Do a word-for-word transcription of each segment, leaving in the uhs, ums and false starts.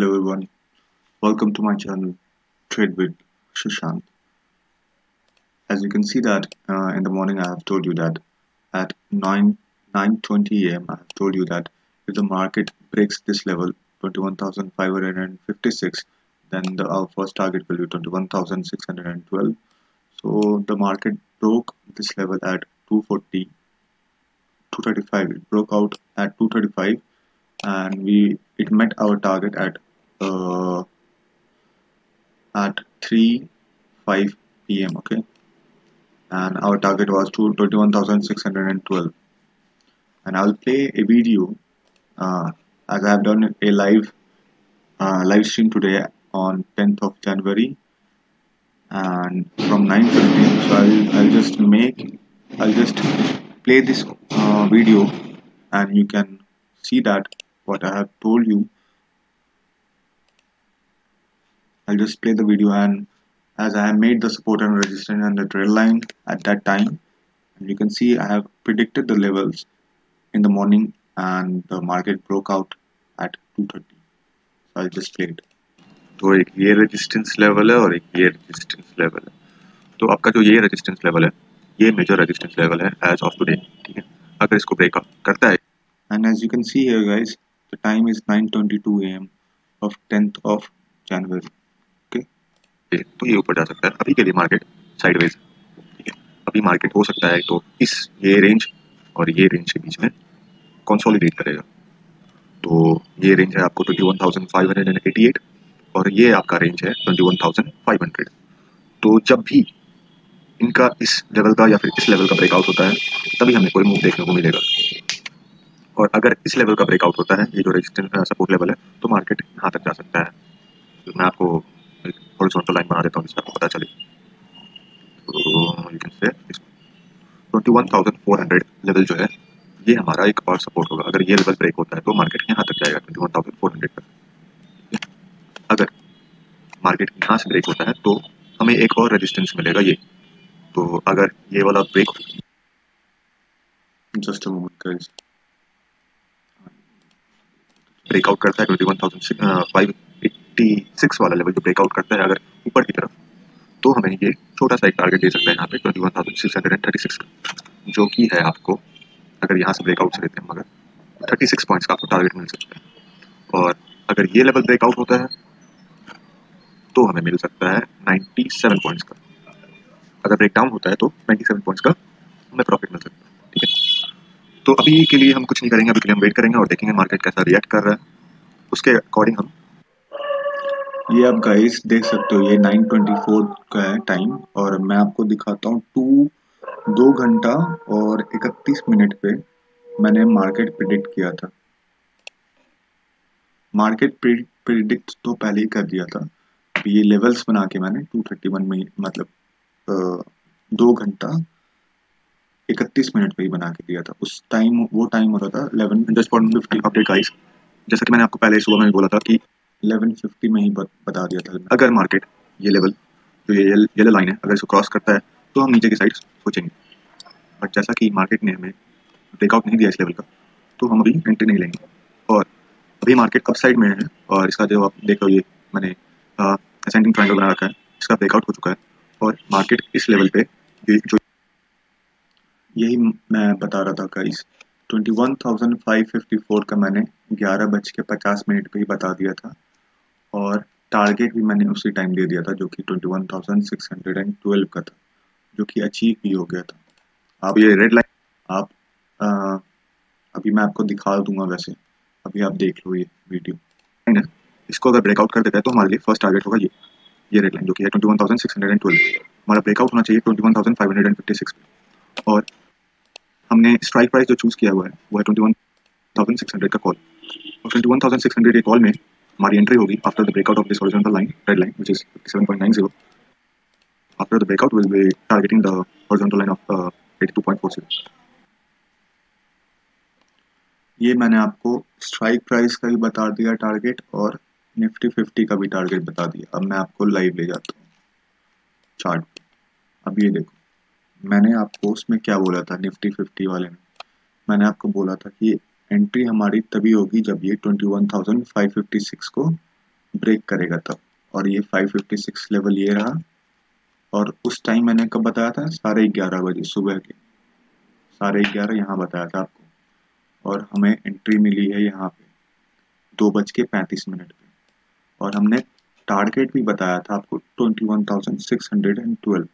Hello everyone, welcome to my channel Trade with Sushant. As you can see that uh, in the morning I have told you that at nine twenty a m I have told you that if the market breaks this level twenty-one thousand five hundred fifty-six, then the, our first target will be twenty-one thousand six hundred twelve. So the market broke this level at two forty, two thirty-five. It broke out at two thirty-five and we it met our target at uh, at three oh five p m Okay, and our target was to twenty-one thousand six hundred twelve. And I'll play a video uh, as I have done a live uh, live stream today on tenth of January and from nine fifteen. So I'll, I'll just make I'll just play this uh, video and you can see that what I have told you. I'll just play the video, and as I have made the support and resistance and the trail line at that time, and you can see I have predicted the levels in the morning and the market broke out at two thirty. So I'll just play it. तो एक ये resistance level है और एक ये resistance level है. तो आपका जो ये रेजिस्टेंस लेवल है, ये मेजर रेजिस्टेंस लेवल है एज ऑफ टुडे, ठीक है. अगर इसको ब्रेक अप करता है, and as you can see here guys, the time is nine twenty-two a m of tenth of January. Okay, तो ये ऊपर जा सकता है. अभी के लिए मार्केट साइडवेज, ठीक है. अभी मार्केट हो सकता है तो इस ये रेंज और ये रेंज के बीच में कंसोलिडेट करेगा. तो ये रेंज है आपको twenty one thousand five hundred eighty eight और ये आपका रेंज है twenty one thousand five hundred. तो जब भी इनका इस लेवल का या फिर इस लेवल का ब्रेकआउट होता है, तभी हमें कोई मूव देखने को मिलेगा. और अगर इस लेवल का ब्रेकआउट होता है, ये जो रेजिस्टेंस सपोर्ट लेवल है, तो मार्केट यहाँ तक जा सकता है. तो मैं आपको हॉरिजॉन्टल लाइन बना देता हूँ जिससे आपको पता चले. तो you can say twenty one thousand four hundred level जो है, ये हमारा एक और सपोर्ट होगा. अगर ये लेवल ब्रेक होता है तो मार्केट यहाँ तक जाएगा twenty one thousand four hundred तक. अगर मार्केट यहाँ से ब्रेक होता है तो हमें एक और रेजिस्टेंस मिलेगा ये. तो अगर ये वाला break just a moment guys breakout करता है twenty one thousand five hundred eighty six वाला लेवल जो ब्रेकआउट करता है अगर ऊपर की तरफ, तो हमें ये छोटा सा एक टारगेट दे सकता है यहाँ पे twenty one thousand six hundred thirty six का, जो कि है आपको अगर यहाँ से ब्रेकआउट से लेते हैं मगर थर्टी सिक्स पॉइंट्स का आपको टारगेट मिल सकता है. और अगर ये लेवल ब्रेकआउट होता है तो हमें मिल सकता है नाइन्टी सेवन पॉइंट्स का. अगर ब्रेकडाउन होता है तो नाइन्टी सेवन पॉइंट्स का हमें प्रॉफिट मिल सकता है, ठीक है. तो अभी के लिए हम कुछ नहीं करेंगे. अभी के लिए हम वेट करेंगे और देखेंगे मार्केट कैसा रिएक्ट कर रहा है, उसके अकॉर्डिंग हम. ये आप गाइस देख सकते हो, ये नाइन ट्वेंटी फोर का है टाइम और मैं आपको दिखाता हूँ टू दो घंटा और इकतीस मिनट पे मैंने मार्केट प्रिडिक्ट किया था. मार्केट प्रिडिक्ट तो पहले ही कर दिया था. ये लेवल्स बना के मैंने टू थर्टी वन में, मतलब दो घंटा इकतीस मिनट पे ही बना के दिया था. उस टाइम वो टाइम हो रहा था eleven just point fifty. Update guys, जैसा कि मैंने आपको पहले सुबह में बोला था कि इलेवन फिफ्टी में ही बता दिया था. अगर मार्केट ये लेवल जो ये येलो लाइन है, अगर इसको क्रॉस करता है तो हम नीचे की साइड सोचेंगे. बट जैसा कि मार्केट ने हमें ब्रेकआउट नहीं दिया इस लेवल का, तो हम अभी एंट्री नहीं लेंगे. और अभी मार्केट अप साइड में है और इसका जो आप देख रहे हो, ये मैंने असेंडिंग ट्रायंगल बना रखा है, इसका ब्रेकआउट हो चुका है और मार्केट इस लेवल पे जो यही मैं बता रहा था guys, twenty one thousand five hundred fifty four का मैंने ग्यारह बज के पचास मिनट पर ही बता दिया था और टारगेट भी मैंने उसी टाइम दे दिया था जो कि twenty one thousand six hundred twelve का था, जो कि अचीव भी हो गया था. आप ये रेड लाइन आप आ, अभी मैं आपको दिखा दूंगा. वैसे अभी आप देख लो ये वीडियो. इसको अगर ब्रेकआउट कर देता है तो हमारे लिए फर्स्ट टारगेट होगा ये ये रेड लाइन जो कि है twenty one thousand six hundred twelve. हमारा ब्रेकआउट होना चाहिए twenty one thousand five hundred fifty six पे. और हमने स्ट्राइक प्राइस जो चूज़ किया हुआ है वो है twenty one thousand six hundred का कॉल. और twenty one thousand six hundred के कॉल में हमारी एंट्री होगी after the breakout of this horizontal line red line which is fifty seven point nine zero. After the breakout, we'll be targeting the horizontal line of uh, eighty-two point four zero. ये मैंने आपको strike price का भी बता दिया target और Nifty fifty का भी टारगेट बता दिया. अब मैं आपको लाइव ले जाता हूँ चार्ट पे. अब ये देखो, मैंने आपको उसमें क्या बोला था निफ्टी फिफ्टी वाले में. मैंने आपको बोला था कि एंट्री हमारी तभी होगी जब ये twenty one thousand five fifty six को ब्रेक करेगा तब। और ये फाइव फिफ्टी सिक्स लेवल ये रहा, और उस टाइम मैंने कब बताया था, साढ़े ग्यारह बजे सुबह के साढ़े ग्यारह यहाँ बताया था आपको। और हमें एंट्री मिली है यहाँ पे दो बज के पैंतीस मिनट पे, और हमने टारगेट भी बताया था आपको twenty one thousand six hundred and twelve.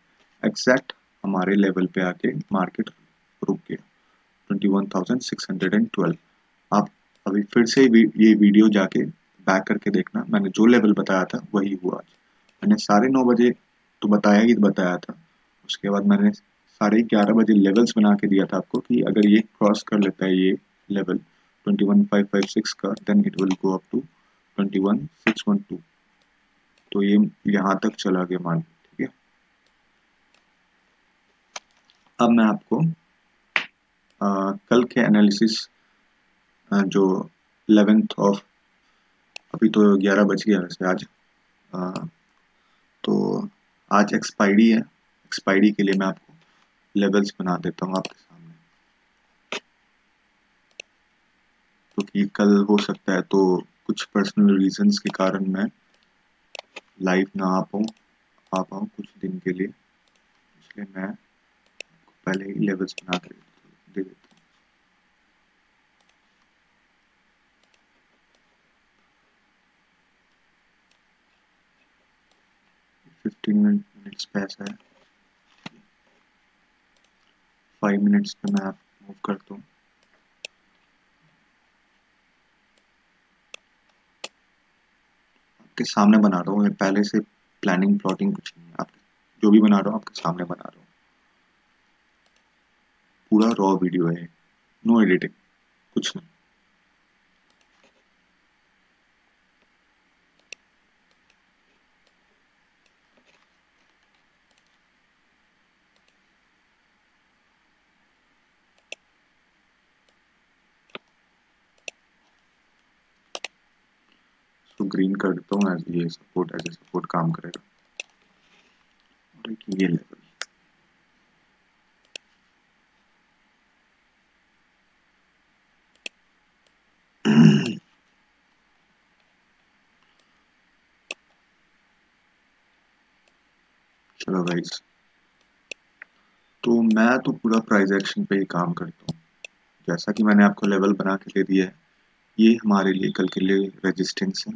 Exact हमारे लेवल पे आके मार्केट रुक गया twenty one thousand six hundred and twelve. आप अभी फिर से ये वीडियो जाके बैक करके देखना, मैंने जो लेवल बताया था वही हुआ। मैंने साढ़े नौ बजे तो बताया ही बताया था, उसके बाद मैंने साढ़े ग्यारह बजे लेवल्स बना के दिया था आपको कि अगर ये क्रॉस कर लेता है ये level twenty one thousand five hundred fifty six का, then it will go up to twenty one thousand six hundred twelve. तो ये यहाँ तक चला गया मान, ठीक है। अब मैं आपको आ, कल के एनालिसिस जो इलेवेंथ ऑफ, अभी तो ग्यारह बज गया वैसे आज, आ, तो आज एक्सपायरी है। एक्सपायरी के लिए मैं आपको लेवल्स बना देता हूँ आपके सामने, क्योंकि तो कल हो सकता है तो कुछ पर्सनल रीजंस के कारण मैं लाइव ना आ पाऊँ आ पाऊँ कुछ दिन के लिए, इसलिए मैं आपको पहले ही लेवल्स बना के दे देता हूँ। फिफ्टीन मिनट्स पैसा है, फाइव मिनट्स पे मैं आप मूव करता हूँ। आपके सामने बना रहा हूँ, मैं पहले से प्लानिंग प्लॉटिंग कुछ नहीं है, आप जो भी बना रहा हूँ आपके सामने बना रहा हूँ। पूरा रॉ वीडियो है, नो एडिटिंग, कुछ नहीं। ग्रीन कर देता हूँ, ये सपोर्ट एज ए सपोर्ट काम करेगा। और एक ये लेवल चलो गाइस, तो मैं तो पूरा प्राइस एक्शन पे ही काम करता हूँ। जैसा कि मैंने आपको लेवल बना के दे दिया है, ये हमारे लिए कल के लिए रेजिस्टेंस है।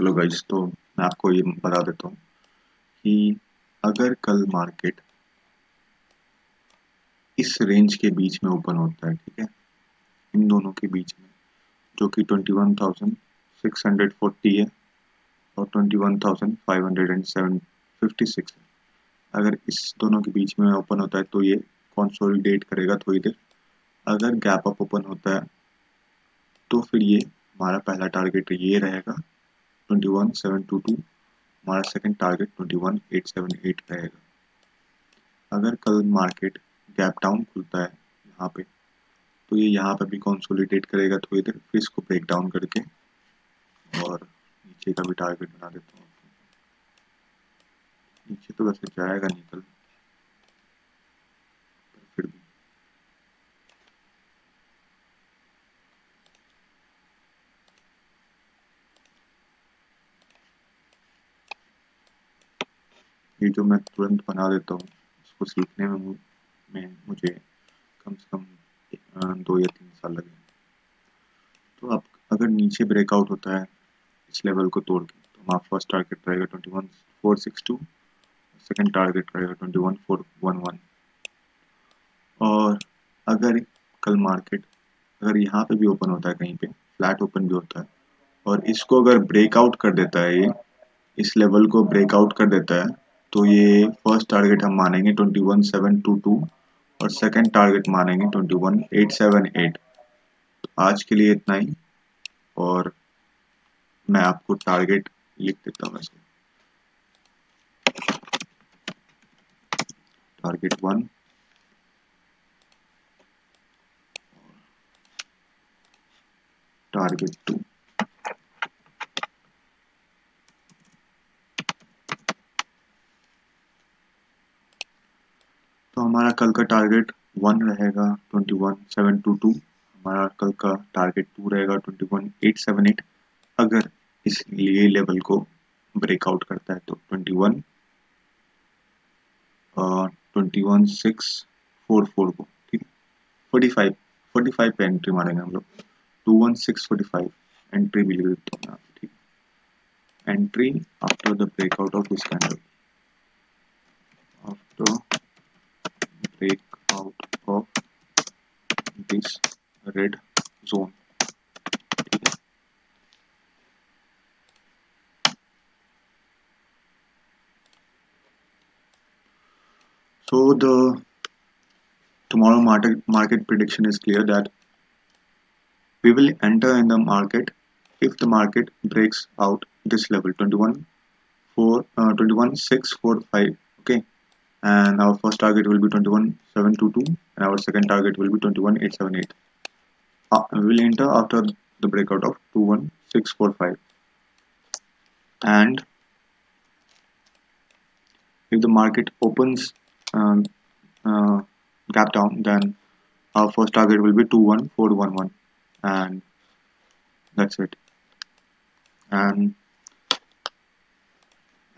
चलो गाइस, तो मैं आपको ये बता देता हूँ कि अगर कल मार्केट इस रेंज के बीच में ओपन होता है, ठीक है, इन दोनों के बीच में, जो कि twenty one thousand six hundred forty है और twenty one thousand five hundred fifty six है, अगर इस दोनों के बीच में ओपन होता है तो ये कंसोलिडेट करेगा थोड़ी देर। अगर गैप अप ओपन होता है तो फिर ये हमारा पहला टारगेट ये रहेगा twenty one seven two two, हमारा second target twenty one eight seven eight रहेगा। अगर कल मार्केट गैप डाउन खुलता है यहाँ पे, तो ये यहाँ पे भी कंसोलिडेट करेगा थोड़ी देर, फिर इसको ब्रेक डाउन करके और नीचे का भी टारगेट बना देता हूँ। नीचे तो वैसे जाएगा निकल, फिर भी ये जो मैं तुरंत बना देता हूँ, इसको सीखने में, में मुझे कम से कम दो या तीन साल लगे। तो आप अगर नीचे ब्रेकआउट होता है इस लेवल को तोड़ के तो हमारा फर्स्ट टारगेट रहेगा twenty one four six two, second target रहेगा twenty one four one one. और अगर कल मार्केट अगर यहाँ पे भी ओपन होता है, कहीं पे फ्लैट ओपन भी होता है और इसको अगर ब्रेकआउट कर देता है, ये इस लेवल को ब्रेकआउट कर देता है, तो ये फर्स्ट टारगेट हम मानेंगे twenty one seven two two और सेकंड टारगेट मानेंगे twenty one eight seven eight. तो आज के लिए इतना ही, और मैं आपको टारगेट लिख देता हूँ इसको। टारगेट वन टारगेट टू तो हमारा कल का टारगेट वन रहेगा twenty one seven two two, हमारा कल का टारगेट टू रहेगा twenty one eight seven eight. अगर इस ये लेवल को ब्रेकआउट करता है तो twenty one six four four को, ठीक है, फोर्टी फाइव फोर्टी फाइव पे एंट्री मारेंगे हम लोग। Two one six four five entry भी लिख देता हूँ मैं आपको, ठीक है। Entry after the breakout of this candle, after breakout of this red zone, ठीक है। So the tomorrow market market prediction is clear that we will enter in the market if the market breaks out this level twenty-one six forty-five, okay, and our first target will be twenty-one seven twenty-two and our second target will be twenty-one eight seventy-eight. Uh, we will enter after the breakout of two one six four five, and if the market opens um, uh, gap down, then our first target will be two one four one one. And that's it. And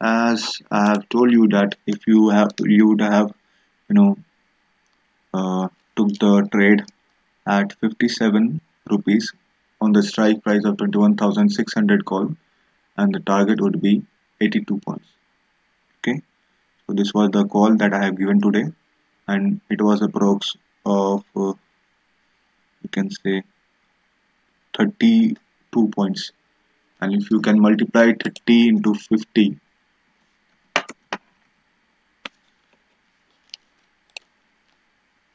as I have told you that if you have you would have you know uh, took the trade at fifty-seven rupees on the strike price of twenty-one thousand six hundred call, and the target would be eighty-two points, okay. So this was the call that I have given today, and it was a approx of uh, you can say thirty-two points, and if you can multiply thirty into fifty,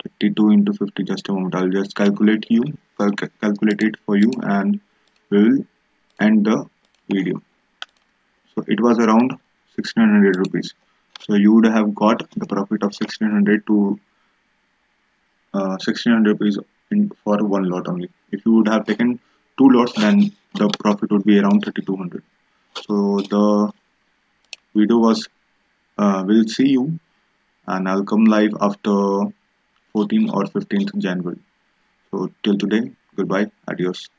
thirty-two into fifty, just a moment, I'll just calculate you cal calculate it for you, and we will end the video. So it was around sixteen hundred rupees, so you would have got the profit of sixteen hundred to uh, sixteen hundred rupees in for one lot only. If you would have taken two lots, then the profit would be around thirty-two hundred. So the video was uh, we'll see you, and I'll come live after fourteenth or fifteenth January. So till today, goodbye, adios.